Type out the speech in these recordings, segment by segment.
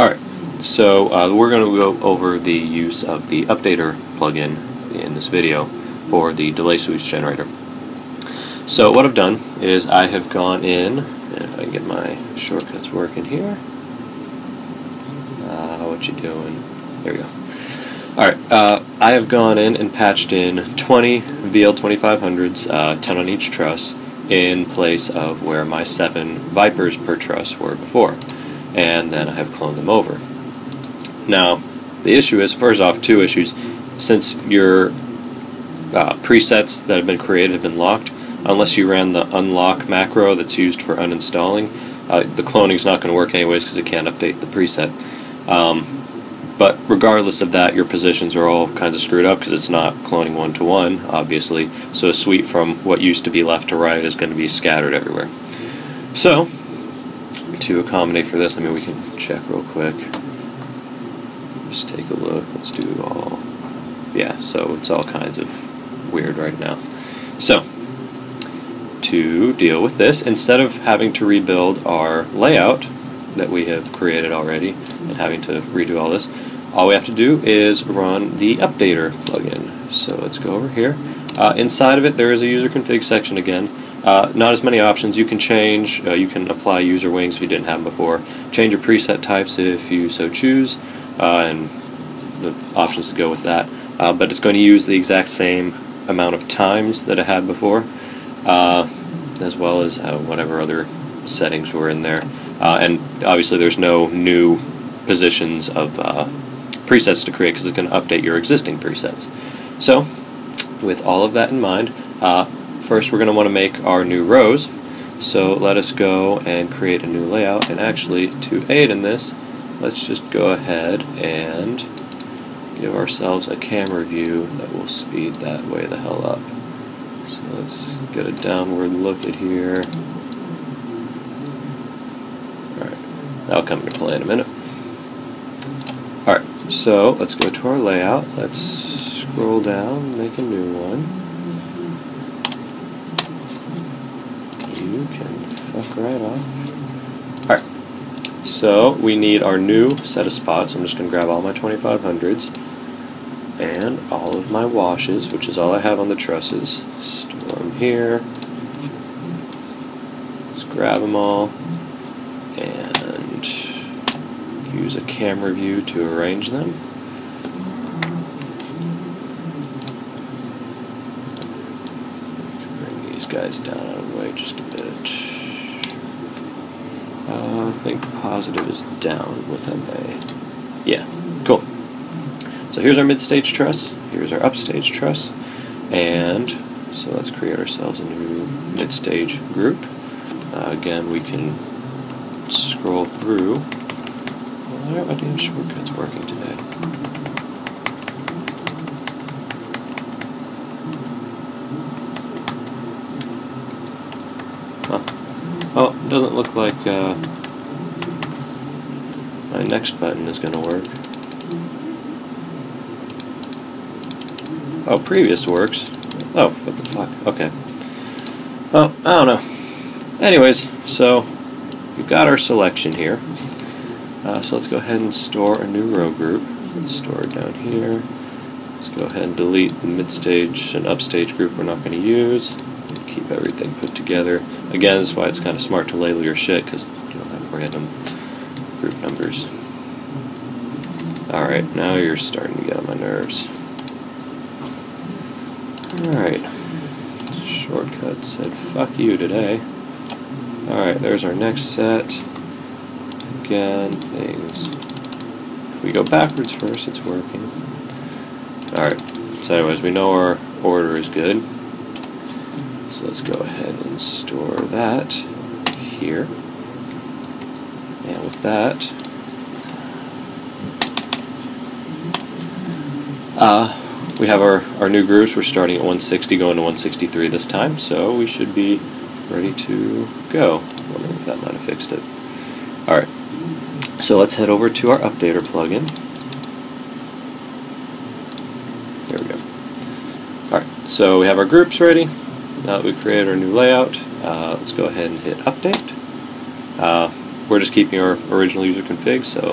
Alright, so we're going to go over the use of the updater plugin in this video for the delay sweeps generator. So what I've done is I have gone in, and if I can get my shortcuts working here, what you doing? There we go. Alright, I have gone in and patched in 20 VL 2500s, 10 on each truss, in place of where my 7 Vipers per truss were before, and then I have cloned them over. Now, the issue is, first off, two issues. Since your presets that have been created have been locked, unless you ran the unlock macro that's used for uninstalling, the cloning is not going to work anyways because it can't update the preset. But regardless of that, your positions are all kinds of screwed up because it's not cloning one-to-one, obviously, so a sweep from what used to be left to right is going to be scattered everywhere. So, to accommodate for this, I mean, we can check real quick. Just take a look. Let's do all... yeah, so it's all kinds of weird right now. So, to deal with this, instead of having to rebuild our layout that we have created already and having to redo all this, all we have to do is run the updater plugin. So let's go over here. Inside of it there is a user config section again. Not as many options. You can change, you can apply user wings if you didn't have them before, change your preset types if you so choose, and the options to go with that. But it's going to use the exact same amount of times that it had before, as well as whatever other settings were in there. And obviously there's no new positions of presets to create because it's going to update your existing presets. So with all of that in mind, first we're going to want to make our new rows. So let us go and create a new layout, and actually to aid in this, let's just go ahead and give ourselves a camera view that will speed that way the hell up. So let's get a downward look at here. That'll come into play in a minute. Alright, so let's go to our layout. Let's scroll down, make a new one. You can fuck right off. Alright, so we need our new set of spots. I'm just going to grab all my 2500s and all of my washes, which is all I have on the trusses. Store them here. Let's grab them all and use a camera view to arrange them. Bring these guys down out of the way just a bit. I think positive is down with MA. Yeah, cool. So here's our mid-stage truss, here's our upstage truss, and so let's create ourselves a new mid-stage group. Again, we can scroll through. Why aren't my damn shortcuts working today? Huh. Well, it doesn't look like my next button is going to work. Oh, previous works. Oh, what the fuck? Okay. Well, I don't know. Anyways, so we've got our selection here. So let's go ahead and store a new row group. Let's store it down here. Let's go ahead and delete the mid-stage and upstage group we're not going to use. Keep everything put together. Again, that's why it's kind of smart to label your shit, because you don't have random group numbers. Alright, now you're starting to get on my nerves. Alright. Shortcut said fuck you today. Alright, there's our next set. Again, things. If we go backwards first, it's working. Alright, so anyways, we know our order is good. So let's go ahead and store that here. And with that, we have our new grooves. We're starting at 160, going to 163 this time, so we should be ready to go. I wonder if that might have fixed it. Alright. So let's head over to our updater plugin. There we go. Alright, so we have our groups ready. Now that we've created our new layout, let's go ahead and hit update. We're just keeping our original user config, so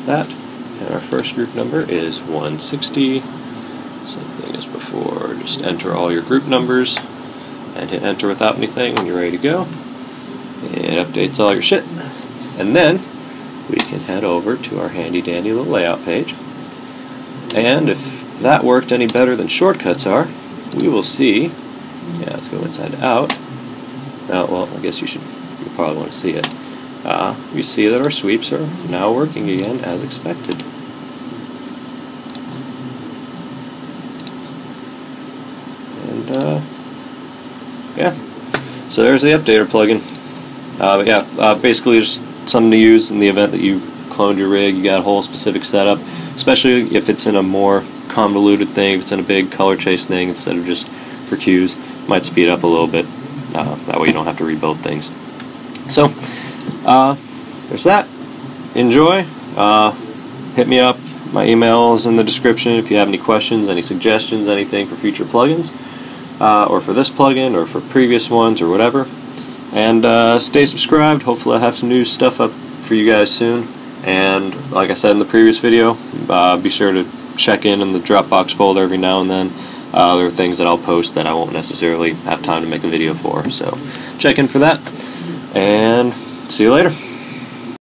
with that. And our first group number is 160. Same thing as before, just enter all your group numbers and hit enter without anything when you're ready to go. It updates all your shit. And then we can head over to our handy dandy little layout page. And if that worked any better than shortcuts are, we will see. Yeah, let's go inside out. Now, well, I guess you probably want to see it. You see that our sweeps are now working again as expected. And yeah, so there's the updater plugin. But yeah, basically just something to use in the event that you cloned your rig, you got a whole specific setup, especially if it's in a more convoluted thing, if it's in a big color chase thing instead of just for queues. Might speed up a little bit. That way you don't have to rebuild things. So there's that. Enjoy. Hit me up. My email is in the description if you have any questions, any suggestions, anything for future plugins, or for this plugin, or for previous ones, or whatever. And stay subscribed. Hopefully I'll have some new stuff up for you guys soon. And like I said in the previous video, be sure to check in the Dropbox folder every now and then. There are things that I'll post that I won't necessarily have time to make a video for, so check in for that, and see you later.